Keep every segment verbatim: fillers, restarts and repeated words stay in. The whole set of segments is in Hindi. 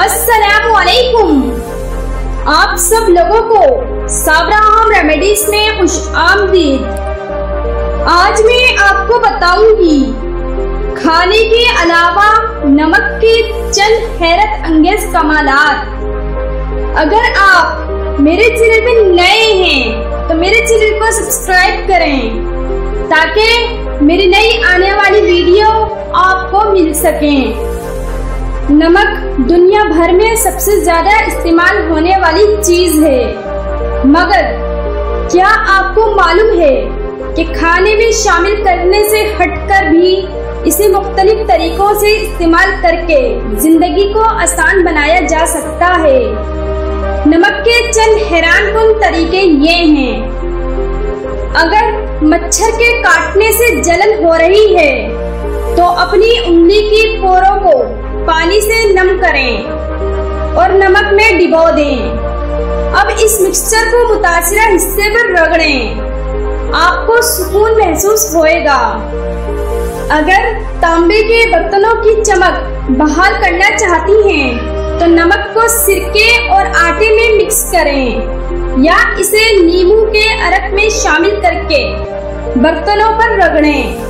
अस्सलामुअलैकुम। आप सब लोगों को साबरा होम रेमेडीज में खुश आमदीद। आज मैं आपको बताऊंगी खाने के अलावा नमक के चंद हैरत अंगेज कमालात। अगर आप मेरे चैनल में नए हैं तो मेरे चैनल को सब्सक्राइब करें ताकि मेरी नई आने वाली वीडियो आपको मिल सके। नमक दुनिया भर में सबसे ज्यादा इस्तेमाल होने वाली चीज है, मगर क्या आपको मालूम है कि खाने में शामिल करने से हटकर भी इसे मुख्तलिफ तरीकों से इस्तेमाल करके जिंदगी को आसान बनाया जा सकता है। नमक के चंद हैरानकुन तरीके ये हैं। अगर मच्छर के काटने से जलन हो रही है तो अपनी उंगली की पोरों को पानी से नम करें और नमक में डिबो दें। अब इस मिक्सचर को मुतासिरा हिस्से पर रगड़ें, आपको सुकून महसूस होएगा। अगर तांबे के बर्तनों की चमक बहाल करना चाहती हैं, तो नमक को सिरके और आटे में मिक्स करें या इसे नींबू के अरक में शामिल करके बर्तनों पर रगड़ें।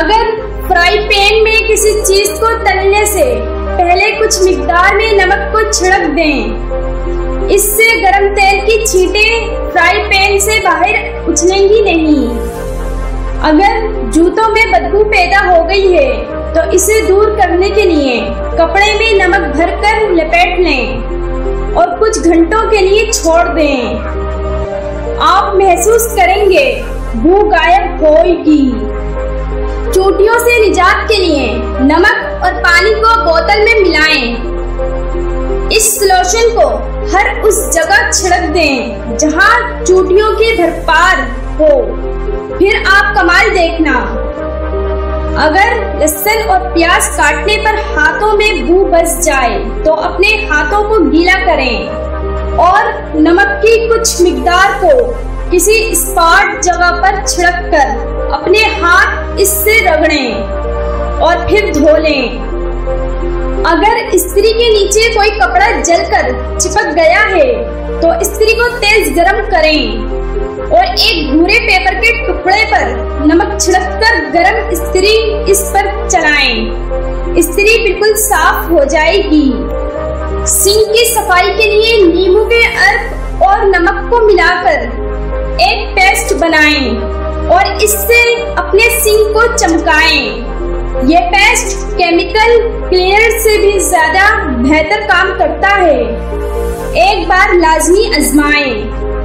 अगर फ्राई पैन में किसी चीज को तलने से पहले कुछ मिकदार में नमक को छिड़क दें, इससे गरम तेल की छींटें फ्राई पैन से बाहर उछलेंगी नहीं। अगर जूतों में बदबू पैदा हो गई है तो इसे दूर करने के लिए कपड़े में नमक भरकर लपेट लें और कुछ घंटों के लिए छोड़ दें। आप महसूस करेंगे बू गायब होगी। चोटियों से निजात के लिए नमक और पानी को बोतल में मिलाएं। इस सॉल्यूशन को हर उस जगह छिड़क दें जहां चोटियों की भरपार हो, फिर आप कमाल देखना। अगर लहसुन और प्याज काटने पर हाथों में बू बस जाए तो अपने हाथों को गीला करें और नमक की कुछ मिकदार को किसी स्पॉट जगह पर छिड़क कर अपने हाथ इससे रगड़ें और फिर धो लें। अगर स्त्री के नीचे कोई कपड़ा जलकर चिपक गया है तो स्त्री को तेज गरम करें और एक भूरे पेपर के टुकड़े पर नमक छिड़ककर गरम स्त्री इस पर चलाएं। स्त्री बिल्कुल साफ हो जाएगी। सिंक की सफाई के लिए नींबू के अर्क और नमक को मिलाकर एक पेस्ट बनाएं और इससे अपने सिंक को चमकाएं। ये पेस्ट केमिकल क्लीनर से भी ज्यादा बेहतर काम करता है। एक बार लाजमी आजमाएं।